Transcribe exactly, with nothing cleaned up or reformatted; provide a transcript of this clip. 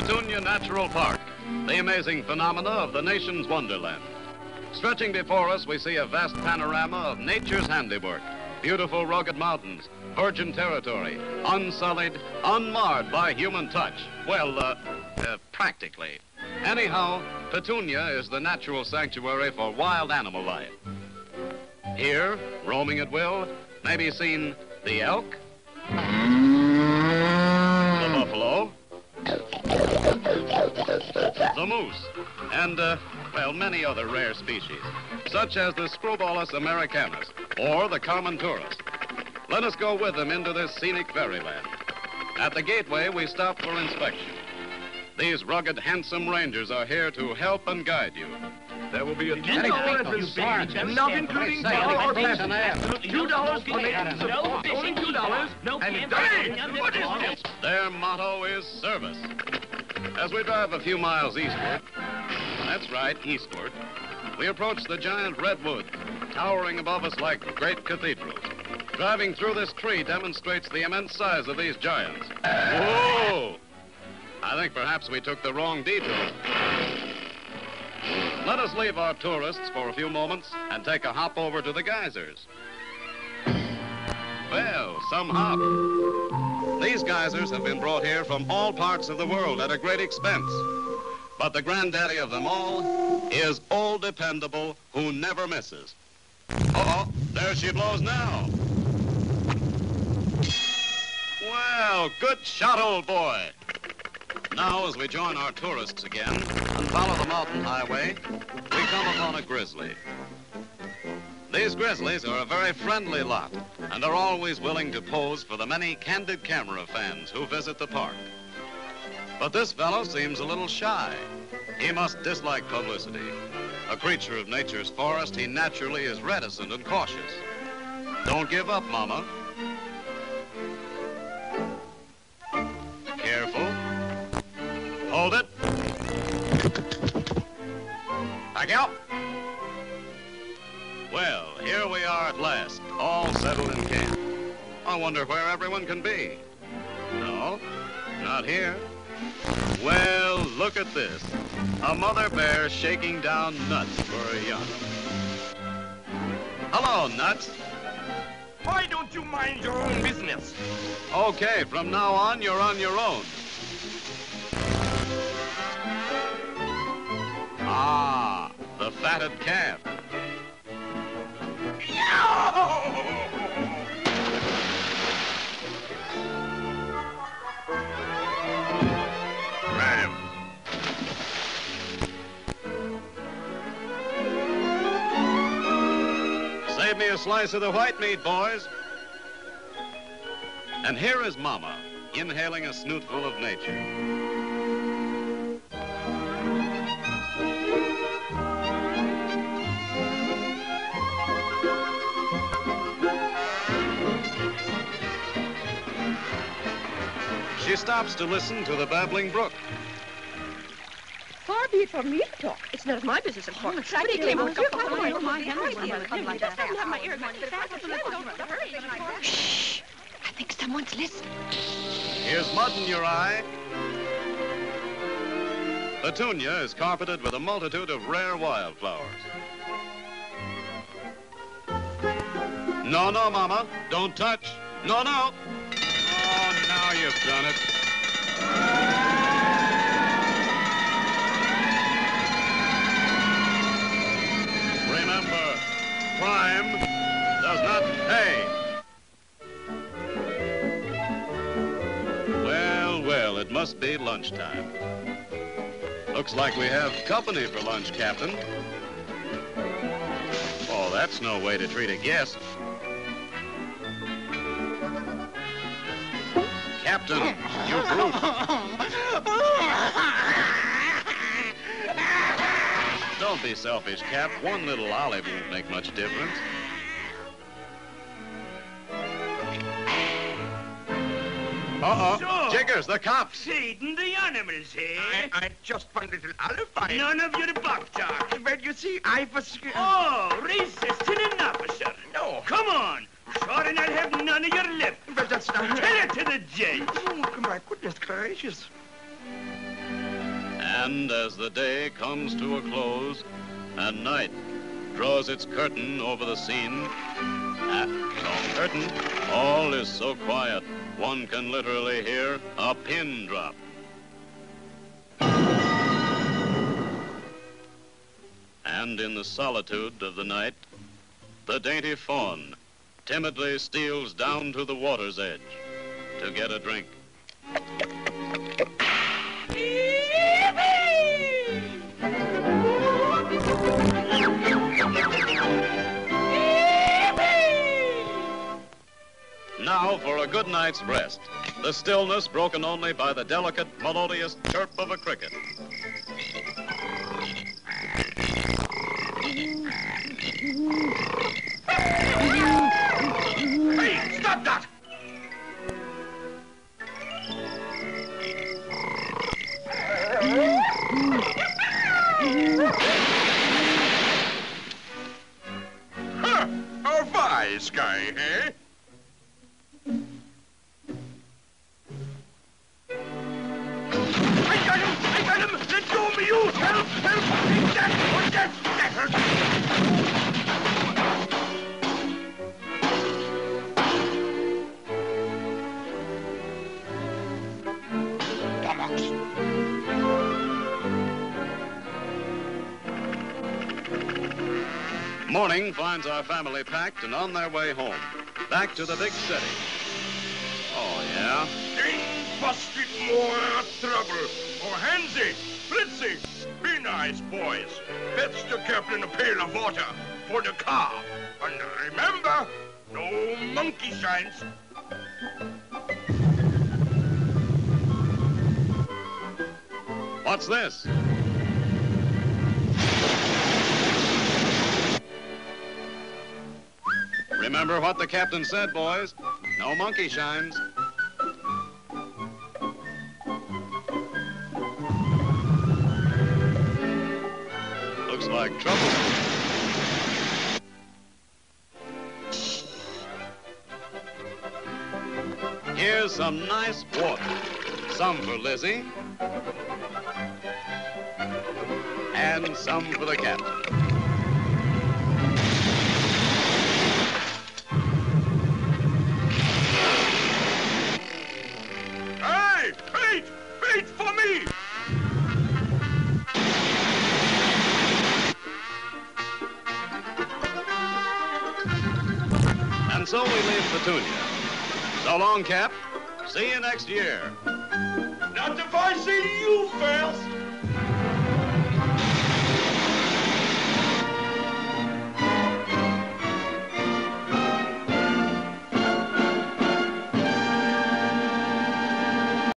Petunia Natural Park, the amazing phenomena of the nation's wonderland. Stretching before us, we see a vast panorama of nature's handiwork. Beautiful rugged mountains, virgin territory, unsullied, unmarred by human touch. Well, uh, uh, practically. Anyhow, Petunia is the natural sanctuary for wild animal life. Here, roaming at will, may be seen the elk, the buffalo, the moose, and, uh, well, many other rare species, such as the Scrobolus americanus, or the common tourist. Let us go with them into this scenic fairyland. At the gateway, we stop for inspection. These rugged, handsome rangers are here to help and guide you. There will be a two dollar not including dollar or passage. Two dollars for making support. Only two dollars. And hey, what is this? Their motto is service. As we drive a few miles eastward, that's right, eastward, we approach the giant redwood, towering above us like great cathedrals. Driving through this tree demonstrates the immense size of these giants. Whoa! I think perhaps we took the wrong detour. Let us leave our tourists for a few moments and take a hop over to the geysers. Well, some hop. These geysers have been brought here from all parts of the world at a great expense. But the granddaddy of them all is Old Dependable, who never misses. Uh-oh, there she blows now. Well, good shot, old boy. Now, as we join our tourists again and follow the mountain highway, we come upon a grizzly. These grizzlies are a very friendly lot and are always willing to pose for the many candid camera fans who visit the park. But this fellow seems a little shy. He must dislike publicity. A creature of nature's forest, he naturally is reticent and cautious. Don't give up, Mama. Careful. Hold it. Back out. Well, here we are at last, all settled in camp. I wonder where everyone can be. No, not here. Well, look at this. A mother bear shaking down nuts for a young. Hello, Nuts. Why don't you mind your own business? Okay, from now on, you're on your own. Ah, the fatted calf. Save me a slice of the white meat, boys. And here is Mama, inhaling a snootful of nature. She stops to listen to the babbling brook. Far be it from me to talk. It's none of my business, of course. Exactly. What do you claim? Over my hand. You just don't have my ear in my face. Shh! I think someone's listening. Here's mud in your eye. Petunia is carpeted with a multitude of rare wildflowers. No, no, Mama. Don't touch. No, no. Oh, now you've done it. Remember, crime does not pay. Well, well, it must be lunchtime. Looks like we have company for lunch, Captain. Oh, that's no way to treat a guest. Captain, you brute. Don't be selfish, Cap. One little olive won't make much difference. Uh-oh. So, Jiggers, the cops. Feeding the animals, eh? I, I just one little olive. I... None of your buck talk. Well, you see, I've a... Oh, resisting an officer. No. Come on. Sure, and I'll have none of your lip. But that's not... Tell it to the judge. Oh, my goodness gracious. And as the day comes to a close and night draws its curtain over the scene, at the curtain, all is so quiet, one can literally hear a pin drop. And in the solitude of the night, the dainty fawn timidly steals down to the water's edge to get a drink. Now for a good night's rest, the stillness broken only by the delicate, melodious chirp of a cricket. Hey, stop that! Huh, a wise guy, eh? Morning finds our family packed and on their way home, back to the big city. Oh, yeah? Ain't busted more trouble. Oh, Hansy, Fritzy, be nice, boys. Fetch the captain a pail of water for the car. And remember, no monkey shines. What's this? Remember what the captain said, boys. No monkey shines. Looks like trouble. Here's some nice water. Some for Lizzie. And some for the captain. And so we leave Petunia. So long, Cap. See you next year. Not if I see you, Phil.